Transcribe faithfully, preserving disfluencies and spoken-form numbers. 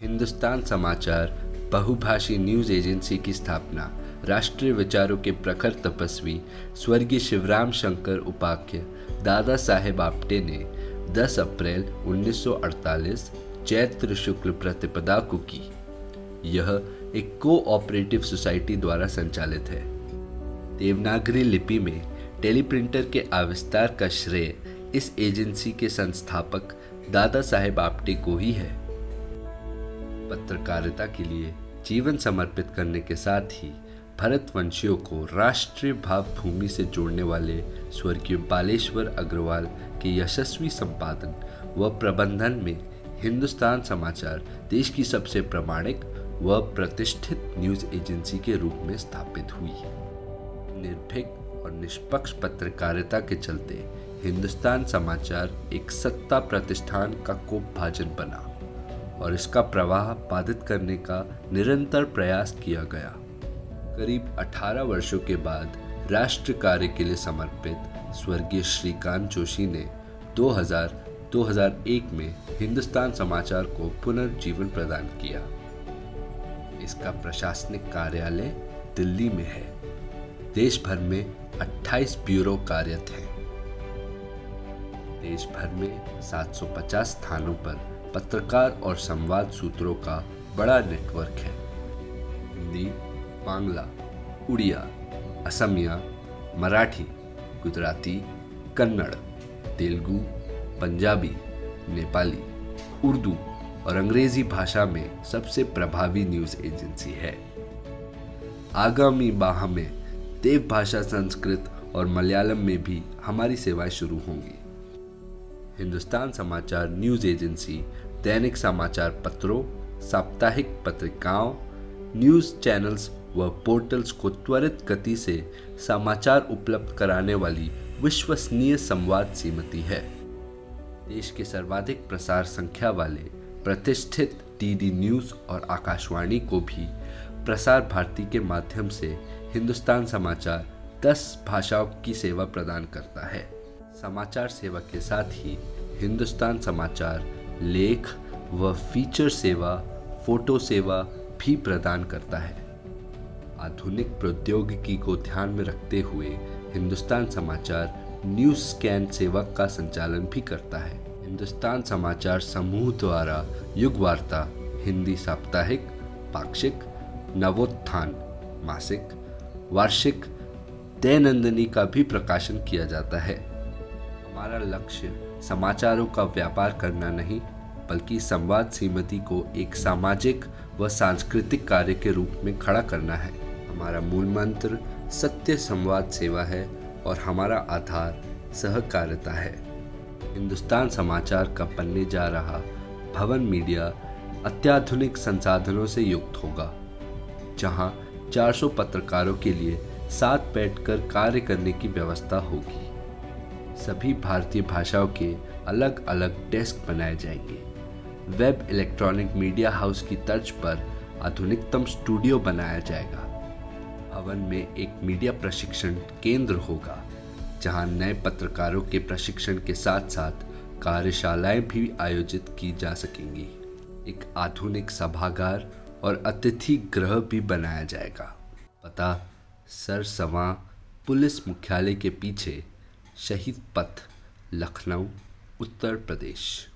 हिंदुस्तान समाचार बहुभाषी news agency की स्थापना राष्ट्रीय विचारों के प्रखर तपस्वी स्वर्गीय शिवराम शंकर उपाख्य दादा साहेब आपटे ने दस अप्रैल उन्नीस सौ अड़तालीस चैत्र शुक्ल प्रतिपदा को की। यह एक कोऑपरेटिव सोसाइटी द्वारा संचालित है। देवनागरी लिपि में टेलीप्रिंटर के आविष्कार का श्रेय इस एजेंसी के संस्थापक दादा साहेब आपटे को ही है। पत्रकारिता के लिए जीवन समर्पित करने के साथ ही भारतवंशियों को राष्ट्रीय भावभूमि से जोड़ने वाले स्वर्गीय बालेश्वर अग्रवाल के यशस्वी संपादन व प्रबंधन में हिंदुस्तान समाचार देश की सबसे प्रामाणिक व प्रतिष्ठित न्यूज़ एजेंसी के रूप में स्थापित हुई। निर्भीक और निष्पक्ष पत्रकारिता के चलते हिंदुस्तान समाचार एक सत्ता प्रतिष्ठान का कोपभाजन बना और इसका प्रवाह बाधित करने का निरंतर प्रयास किया गया। करीब अठारह वर्षों के बाद राष्ट्र कार्य के लिए समर्पित स्वर्गीय श्रीकांत जोशी ने दो हज़ार दो हज़ार एक में हिंदुस्तान समाचार को पुनर्जीवन प्रदान किया। इसका प्रशासनिक कार्यालय दिल्ली में है। देश भर में अट्ठाईस ब्यूरो कार्यरत हैं। देश भर में सात सौ पचास स्थानों पर पत्रकार और संवाद सूत्रों का बड़ा नेटवर्क है। हिंदी, बांग्ला, उड़िया, असमिया, मराठी, गुजराती, कन्नड़, तेलुगु, पंजाबी, नेपाली, उर्दू और अंग्रेजी भाषा में सबसे प्रभावी न्यूज़ एजेंसी है। आगामी माह में देवभाषा संस्कृत और मलयालम में भी हमारी सेवाएं शुरू होंगी। हिंदुस्तान समाचार न्यूज़ एजेंसी दैनिक समाचार पत्रों, साप्ताहिक पत्रिकाओं, न्यूज़ चैनल्स व पोर्टल्स को त्वरित गति से समाचार उपलब्ध कराने वाली विश्वसनीय संवाद समिति है। देश के सर्वाधिक प्रसार संख्या वाले प्रतिष्ठित डीडी न्यूज़ और आकाशवाणी को भी प्रसार भारती के माध्यम से हिंदुस्तान समाचार दस भाषाओं की सेवा प्रदान करता है। समाचार सेवा के साथ ही हिंदुस्तान समाचार लेख व फीचर सेवा, फोटो सेवा भी प्रदान करता है। आधुनिक प्रौद्योगिकी को ध्यान में रखते हुए हिंदुस्तान समाचार न्यूज़ स्कैन सेवा का संचालन भी करता है। हिंदुस्तान समाचार समूह द्वारा युगवार्ता हिंदी साप्ताहिक, पाक्षिक, नवोत्थान मासिक, वार्षिक, दैनंदिनी का भी प्रकाशन किया जाता है। हमारा लक्ष्य समाचारों का व्यापार करना नहीं, बल्कि संवाद समिति को एक सामाजिक व सांस्कृतिक कार्य के रूप में खड़ा करना है। हमारा मूल मंत्र सत्य संवाद सेवा है और हमारा आधार सहकारिता है। हिंदुस्तान समाचार का बनने जा रहा भवन मीडिया अत्याधुनिक संसाधनों से युक्त होगा, जहां चार सौ पत्रकारों के लिए साथ बैठकर कार्य करने की व्यवस्था होगी। सभी भारतीय भाषाओं के अलग अलग डेस्क बनाए जाएंगे। वेब इलेक्ट्रॉनिक मीडिया हाउस की तर्ज पर आधुनिकतम स्टूडियो बनाया जाएगा। भवन में एक मीडिया प्रशिक्षण केंद्र होगा, जहां नए पत्रकारों के प्रशिक्षण के साथ साथ कार्यशालाएं भी आयोजित की जा सकेंगी। एक आधुनिक सभागार और अतिथि गृह भी बनाया जाएगा। पता: सरसवां पुलिस मुख्यालय के पीछे, शहीद पथ, लखनऊ, उत्तर प्रदेश।